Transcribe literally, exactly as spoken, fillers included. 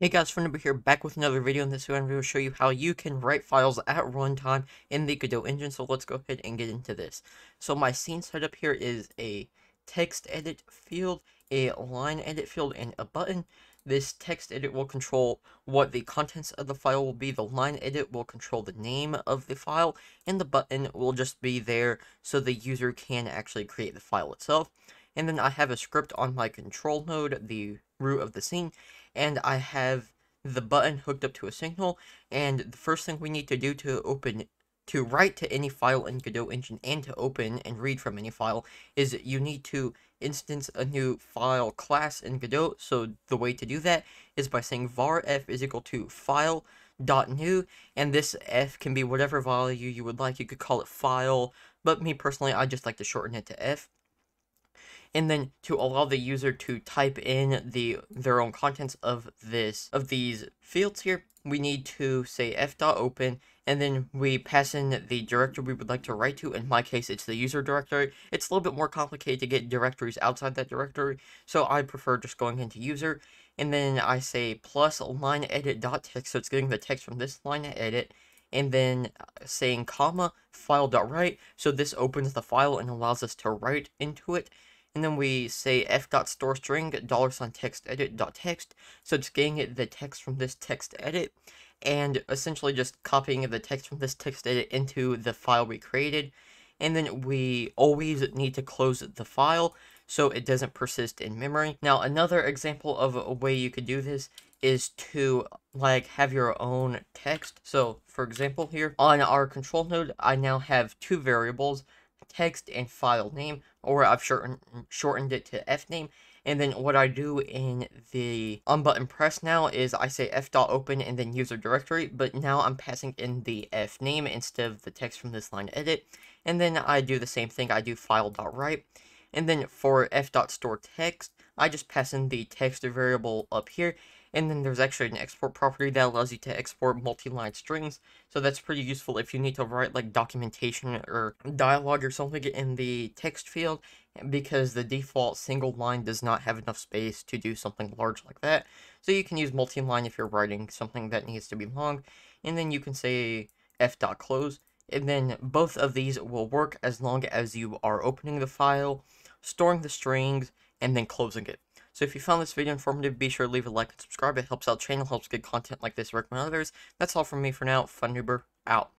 Hey guys, FriendNumber here, back with another video. In this video, I'm going to show you how you can write files at runtime in the Godot engine. So let's go ahead and get into this. So my scene setup here is a text edit field, a line edit field, and a button. This text edit will control what the contents of the file will be. The line edit will control the name of the file, and the button will just be there so the user can actually create the file itself. And then I have a script on my control node, the root of the scene, and I have the button hooked up to a signal. And the first thing we need to do to open, to write to any file in Godot Engine and to open and read from any file is you need to instance a new file class in Godot. So the way to do that is by saying var f is equal to file dot new, and this f can be whatever value you would like. You could call it file, but me personally, I just like to shorten it to f. And then to allow the user to type in the their own contents of this of these fields here, we need to say f.open, and then we pass in the directory we would like to write to. In my case, it's the user directory. It's a little bit more complicated to get directories outside that directory, so I prefer just going into user, and then I say plus line edit dot text, so it's getting the text from this line edit, and then saying comma file.write, so this opens the file and allows us to write into it. And then we say f.storeString dollar sign text edit dot text, so it's getting the text from this text edit, and essentially just copying the text from this text edit into the file we created. And then we always need to close the file so it doesn't persist in memory. Now, another example of a way you could do this is to like have your own text. So for example, here on our control node, I now have two variables, text and file name, or I've shortened shortened it to f name. And then what I do in the unbutton press now is I say f.open and then user directory, but now I'm passing in the f name instead of the text from this line edit. And then I do the same thing, I do file.write, and then for f.store text, I just pass in the text variable up here. And then there's actually an export property that allows you to export multi-line strings, so that's pretty useful if you need to write like documentation or dialogue or something in the text field, because the default single line does not have enough space to do something large like that. So you can use multi-line if you're writing something that needs to be long. And then you can say f.close, and then both of these will work as long as you are opening the file, storing the strings, and then closing it. So if you found this video informative, be sure to leave a like and subscribe. It helps out the channel, helps good content like this recommend others. That's all from me for now. FriendNumber out.